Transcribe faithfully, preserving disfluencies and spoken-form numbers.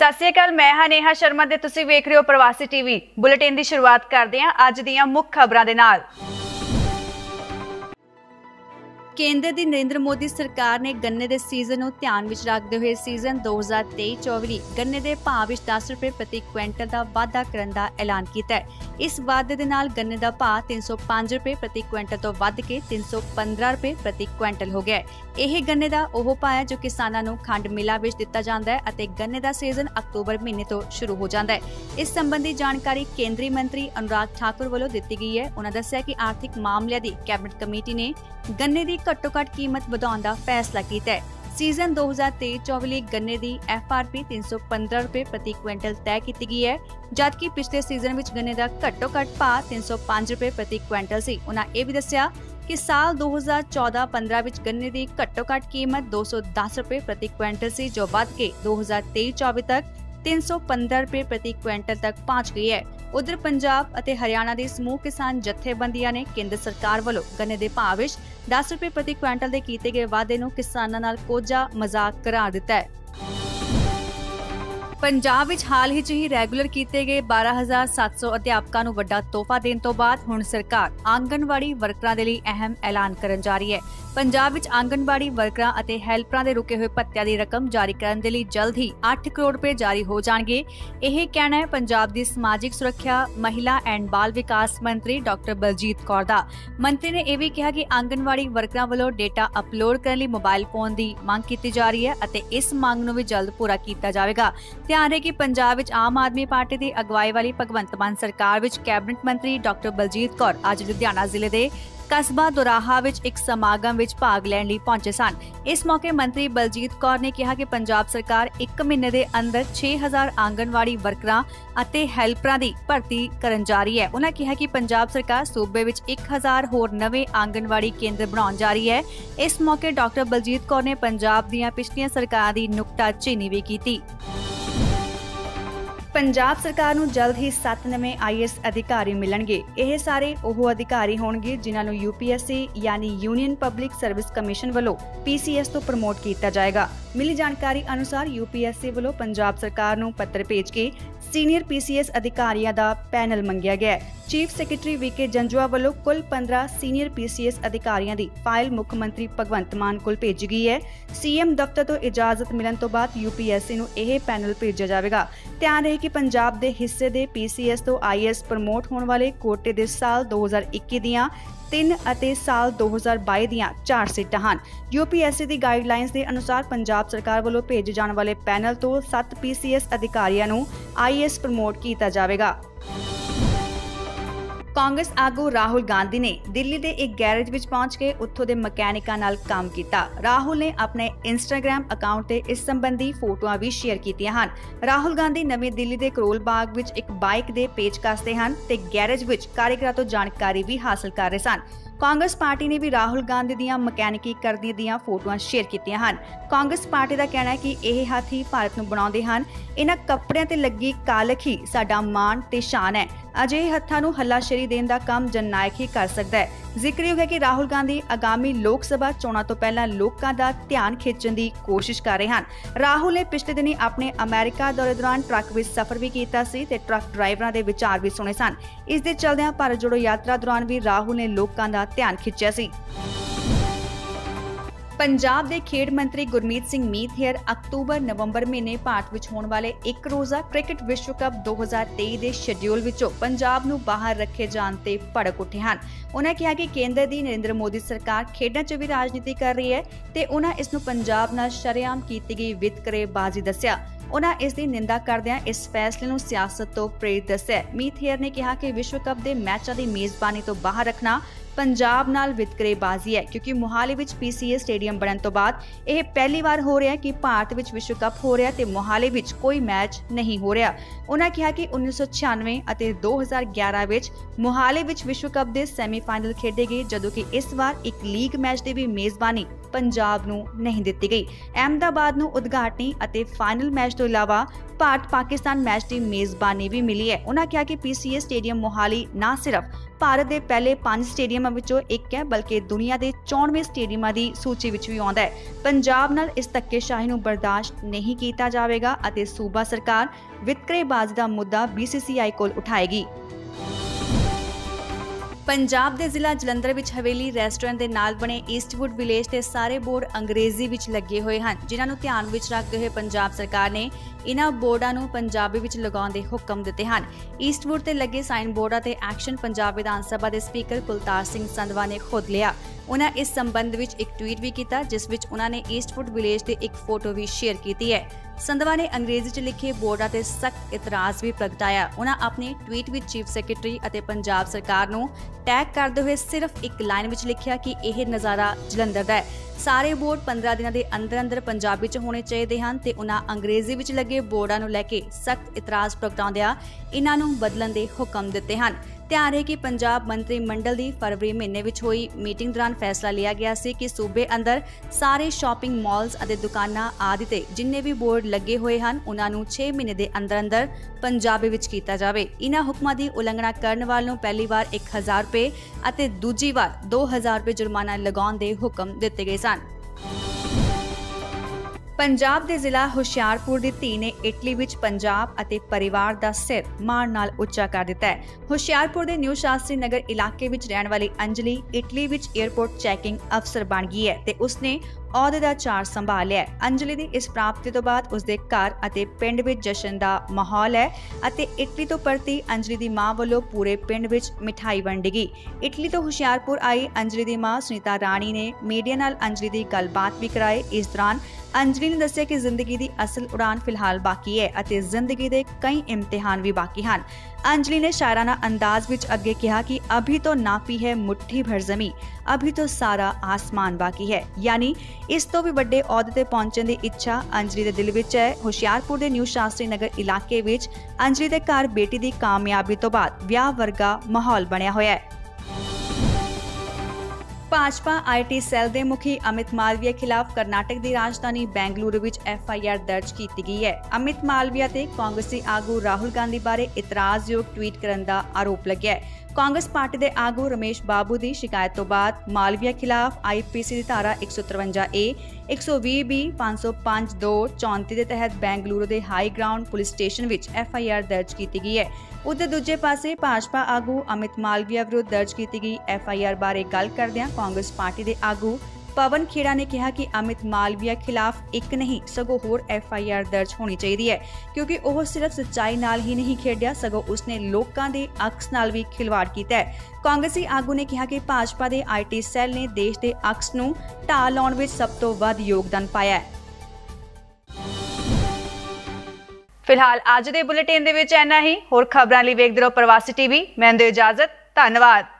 ਸਤਿ ਸ਼੍ਰੀ ਅਕਾਲ ਮੈਂ ਹਾਂ ਨੇਹਾ ਸ਼ਰਮਾ ਤੇ ਤੁਸੀਂ ਵੇਖ ਰਹੇ ਹੋ ਪ੍ਰਵਾਸੀ ਟੀਵੀ ਬੁਲੇਟਿਨ ਦੀ ਸ਼ੁਰੂਆਤ ਕਰਦੇ ਹਾਂ ਅੱਜ ਦੀਆਂ ਮੁੱਖ ਖਬਰਾਂ ਦੇ ਨਾਲ। केंद्र की नरेंद्र मोदी सरकार ने गन्ने के सीजन को ध्यान में रखते हुए सीजन दो हज़ार तेई चौबी गन्ने के भाव में दस रुपये प्रति क्विंटल का वाधा करने का ऐलान किया है। इस वाधे के नाल गन्ने का भाव तीन सौ पांच रुपये प्रति क्विंटल तो वध के तीन सौ पंद्रह रुपये प्रति क्विंटल हो गया है। यह गन्ने का वह भाव है जो किसानों को खंड मिलों में दिया जाता है और गन्ने का सीजन अक्तूबर महीने तो शुरू हो जाता है। इस संबंधी जानकारी केंद्रीय मंत्री अनुराग ठाकुर वालों दी गई है। उन्होंने दस्सिया कि आर्थिक मामलों की कैबिनेट कमेटी ने गन्ने की घट्टो घट कीमत बढ़ाने का फैसला किया है। सीजन दो हज़ार तेईस चौबी गन्ने की एफ आर पी तीन सौ पंद्रह रुपये प्रति क्विंटल तय की गई है, जबकि पिछले सीजन में गन्ने का घट्टो घट भाव तीन सौ पांच रुपये प्रति क्विंटल से। उन्होंने यह भी दस्सिया कि साल दो हज़ार चौदह पंद्रह में गन्ने की घट्टो घट कीमत दो सौ दस रुपये प्रति क्विंटल से, जो बढ़ के दो हज़ार तेईस चौबी तक तीन सौ पंद्रह रुपये प्रति क्विंटल तक पहुँच गई है। उधर पंजाब और हरियाणा के समूह किसान जत्थेबंदियां ने केंद्र सरकार वालों गन्ने के भाव में दस रुपये प्रति क्विंटल के किए गए वादे को किसानों नाल कोझा मजाक करार दिता है। पंजाब विच हाल ही च ही रैगूलर किए गए बारह हज़ार सत्त सौ अध्यापकों को वड्डा तोहफा देने तो बाद हुण सरकार आंगनबाड़ी वर्करां दे लई अहम ऐलान करन जा रही है। पंजाब विच आंगनबाड़ी वर्करां अते हैल्परां दे रुके हुए भत्तियां दी रकम जारी करन दे लई जल्द ही आठ करोड़ रुपए जारी हो जाणगे। यह कहना है पंजाब दी समाजिक सुरक्षा महिला एंड बाल विकास मंत्री डॉक्टर बलजीत कौर दा। मंत्री ने यह भी कहा कि आंगनबाड़ी वर्करां वल्लों डेटा अपलोड करन लई मोबाइल फोन दी मंग कीती जा रही है अते इस मंग नूं भी जल्द पूरा कीता जाएगा। ध्यान रहे कि पंजाब विच आम आदमी पार्टी की अगवाई वाली भगवंत मान सरकार विच कैबिनेट मंत्री डॉक्टर बलजीत कौर अज लुधियाना जिले के कस्बा दोराहा विच एक समागम विच भाग लैण लई पहुंचे सन। इस मौके मंत्री बलजीत कौर ने कहा कि पंजाब सरकार एक महीने के अंदर छे हज़ार आंगनबाड़ी वर्करां अते हैल्परां दी भर्ती करन जा रही है। उन्होंने कहा कि पंजाब सरकार सूबे विच एक हज़ार होर नवे आंगनबाड़ी केंद्र बनाउण जा रही है। इस मौके डॉक्टर बलजीत कौर ने पंजाब दियां पिछलियां सरकारां दी नुकताचीनी भी की। पंजाब सरकार नूं जल्द ही सत्त नवे आई एस अधिकारी मिलणगे। यह सारे वह अधिकारी होणगे जिन्हां नूं यूपीएससी यानी यूनियन पब्लिक सर्विस कमीशन वालों पीसीएस तो प्रमोट किया जाएगा। मिली जानकारी अनुसार यूपीएससी वालों पंजाब सरकार नूं पत्र भेज के सीनियर पीसीएस अधिकारियों का पैनल मंगिया गया है। चीफ सैकटरी वीके जंजुआ वालों कुल पंद्रह सीनियर पीसीएस अधिकारियों की फाइल मुख्यमंत्री भगवंत मान को भेजी गई है। सीएम दफ्तर तो इजाजत मिलने तो बाद यूपीएससी को यह पैनल भेजा जाएगा। ध्यान रहे कि पंजाब के हिस्से के पीसीएस तो आई एस प्रमोट होने वाले कोटे के साल दो हज़ार इक्की दीयां तीन अते साल दो हज़ार बाई दीयां चार सीटां हन। यूपीएससी की गाइडलाइंस के अनुसार पंजाब सरकार वालों भेजे जाने वाले पैनल तो सत्त पीसीएस अधिकारियों नूं आई एस प्रमोट किया जाएगा। कांग्रेस आगू राहुल गांधी ने दिल्ली के एक गैरेज में पहुंच के उत्थों के मकैनिकां नाल काम किया। राहुल ने अपने इंस्टाग्राम अकाउंट से इस संबंधी फोटोआं भी शेयर कीतियां हन। राहुल गांधी नवी दिल्ली के करोल बाग में एक बाइक के पेच कसते हैं ते गैरेज में कारीगरां तो जानकारी भी हासिल कर रहे सन। कांग्रेस पार्टी ने भी राहुल गांधी दियां मकैनिकी करदी दियां फोटोआं शेयर कीतियां हन। कांग्रेस पार्टी का कहना है कि यह हाथ ही भारत नूं बनाउंदे हन। इन्हां कपड़ियां ते लगी कालख ही साडा मान ते शान है। अजे हत्थां नूं हलाशेरी देण दा काम जननायक ही कर सकदा है। जिक्र है कि राहुल गांधी आगामी लोक सभा चोणां तो पहलां लोकां दा ध्यान खिंचण दी कोशिश कर रहे हैं। राहुल ने पिछले दिनी अपने अमेरिका दौरे दौरान ट्रक विच सफर भी किया सी ते ट्रक ड्राइवरां दे विचार भी सुने सन। इस दे चलदिआं भारत जोड़ो यात्रा दौरान भी राहुल ने लोकां दा ध्यान खिंचिआ सी। पंजाब के खेड मंत्री गुरमीत सिंह मीथियर अक्तूबर नवंबर महीने भारत में होने वाले एक रोज़ा क्रिकेट विश्व कप दो हज़ार तेई के शेड्यूल विचों पंजाब नूं बाहर रखे जाने ते भड़क उठे हैं। उन्होंने कहा कि केंद्र की नरेंद्र मोदी सरकार खेडों च भी राजनीति कर रही है ते उन्होंने इसनूं पंजाब नाल शरेआम की गई वितकरेबाजी दस्सिया। उन्होंने इसकी निंदा करदिया इस फैसले को सियासत तो प्रेरित दस्सिया। मीथियर ने कहा कि विश्व कप के मैचों की मेजबानी तो बाहर रखना पंजाब नाल वितकरेबाजी है, क्योंकि मोहाली विच पीसीए स्टेडियम बनने तो बाद यह पहली बार हो रहा है कि भारत विच विश्व कप हो रहा तो मोहाली विच कोई मैच नहीं हो रहा। उन्होंने कहा कि उन्नीस सौ छियानवे और दो हज़ार ग्यारह मोहाली विच विश्व कप के सैमीफाइनल खेडे गए, जदों कि इस बार एक लीग मैच की भी मेजबानी पंजाब नूं नहीं दिती गई। अहमदाबाद नूं उद्घाटनी और फाइनल मैच तो इलावा भारत पाकिस्तान मैच की मेजबानी भी मिली है। उन्होंने कहा कि पीसीए स्टेडियम मोहाली ना सिर्फ भारत के पहले पांच स्टेडियम ਸਟੇਡੀਅਮਾਂ ਵਿੱਚੋਂ ਇੱਕ ਹੈ ਬਲਕਿ ਦੁਨੀਆ ਦੇ ਚੌਨਵੇਂ ਸਟੇਡੀਅਮਾਂ ਦੀ ਸੂਚੀ ਵਿੱਚ ਵੀ ਆਉਂਦਾ ਹੈ। ਪੰਜਾਬ ਨਾਲ ਇਸ ਧੱਕੇਸ਼ਾਹੀ ਨੂੰ ਬਰਦਾਸ਼ਤ ਨਹੀਂ ਕੀਤਾ ਜਾਵੇਗਾ ਅਤੇ ਸੂਬਾ ਸਰਕਾਰ ਵਿਤਕਰੇਬਾਜ਼ ਦਾ ਮੁੱਦਾ ਬੀ ਸੀ ਸੀ ਆਈ ਕੋਲ ਉਠਾਏਗੀ। पंजाब के जिला जलंधर विच हवेली रेस्टोरेंट के नाल बने ईस्टवुड विलेज के सारे बोर्ड अंग्रेजी विच लगे हुए हैं, जिन्होंने ध्यान में रखते हुए पंजाब सरकार ने इन्हां बोर्डों को पंजाबी विच लगाउण दे हुकम दिते हैं। ईस्टवुड से लगे साइन बोर्डों ते एक्शन पंजाब विधानसभा के स्पीकर कुलतार सिंह संधवा ने खुद लिया। उन्हें इस संबंध में एक ट्वीट भी किया, जिस विच उन्होंने ईस्टवुड विलेज की एक फोटो भी शेयर की है। संधवा ने अंग्रेजी च लिखे बोर्डों से सख्त इतराज भी प्रगटाया। उन्होंने अपने ट्वीट में चीफ सैकटरी और पंजाब सरकार को टैग करते हुए सिर्फ एक लाइन में लिखा कि यह नज़ारा जलंधर का है। सारे बोर्ड पंद्रह दिनों के अंदर अंदर पंजाबी च होने चाहिए हैं ते उन्हें अंग्रेजी में लगे बोर्डों को लैके सख्त इतराज प्रगटाउंदियां इन्हां नूं बदलण दे हुकम दिते हैं। ध्यान रहे कि पंजाब मंत्रिमंडल की फरवरी महीने में हुई मीटिंग दौरान फैसला लिया गया सी कि सूबे अंदर सारे शॉपिंग मॉल्स और दुकानां आदि ते जिन्ने भी बोर्ड लगे हुए हैं उन्होंने छे महीने के अंदर अंदर पंजाबी विच कीता जावे। इन्हां हुक्मां की उलंघना करने वाले नूं पहली बार एक हज़ार रुपये और दूजी बार दो हज़ार रुपये जुर्माना लगाउण दे हुकम दिते गए सन। पंजाब के जिला हुशियारपुर की धी ने इटली विच पंजाब अते परिवार का सिर माण नाल उच्चा कर दिता है। हुशियारपुर के न्यू शास्त्री नगर इलाके विच रहने वाली अंजलि इटली विच एयरपोर्ट चैकिंग अफसर बन गई है ते उसने अहदे का चार्ज संभाल लिया। अंजलि की इस प्राप्ति तो बाद उसके घर और पिंड में जश्न का माहौल है और इटली तो परती अंजलि की माँ वालों पूरे पिंड में मिठाई वंडी गई। इटली तो हुशियारपुर आई अंजलि की माँ सुनीता राणी ने मीडिया नाल अंजलि की गलबात भी कराई। इस दौरान अंजलि ने दस्सिया कि जिंदगी की असल उड़ान फिलहाल बाकी है और जिंदगी के कई इम्तिहान भी बाकी हैं। अंजलि ने शायराना अंदाज में अगे कहा कि अभी तो नापी है मुट्ठी भर जमी, अभी तो सारा आसमान बाकी है। यानी इस तो भी बड़े अहदे ते पहुंचने की इच्छा अंजलि के दिल में है। हुशियारपुर के न्यू शास्त्री नगर इलाके में अंजलि के घर बेटी की कामयाबी तो बाद ब्याह वर्गा माहौल बनया होया है। भाजपा आई टी सैल के मुखी अमित मालवीया खिलाफ कर्नाटक की राजधानी बेंगलुरु में एफ आई आर दर्ज की गई है। अमित मालवीया ते कांग्रेसी आगू राहुल गांधी बारे इतराजयोग ट्वीट करने का आरोप लग्या है। कांग्रेस पार्टी के आगू रमेश बाबू की शिकायत तो बाद मालवीया खिलाफ आई पी सी की धारा एक सौ तरवंजा ए एक सौ भी बी पांच सौ पांच दो चौंती के तहत बेंगलुरु के हाई ग्राउंड पुलिस स्टेशन में एफ आई आर दर्ज की गई है। उधर दूजे पासे भाजपा आगू अमित मालवीया विरुद्ध दर्ज की गई एफ आई आर बारे गल करदियां कांग्रेस पार्टी के आगू पवन खेड़ा ने कहा कि अमित मालवीया खिलाफ एक नहीं सगों होर एफ आई आर दर्ज होनी चाहिए है, क्योंकि वह सिर्फ सच्चाई नाल ही नहीं खेडिया सगों उसने लोगों के अक्स नाल भी खिलवाड़ किया है। कांग्रेसी आगू ने कहा कि भाजपा के आई टी सैल ने देश के अक्स नूं ढाह लाउण विच सब तो वध योगदान पाया है। फिलहाल आज दे बुलेटिन दे विच इन्ना ही। होर खबरां लई वेखदे रहो प्रवासी टीवी। मैं दिंदी इजाजत, धन्यवाद।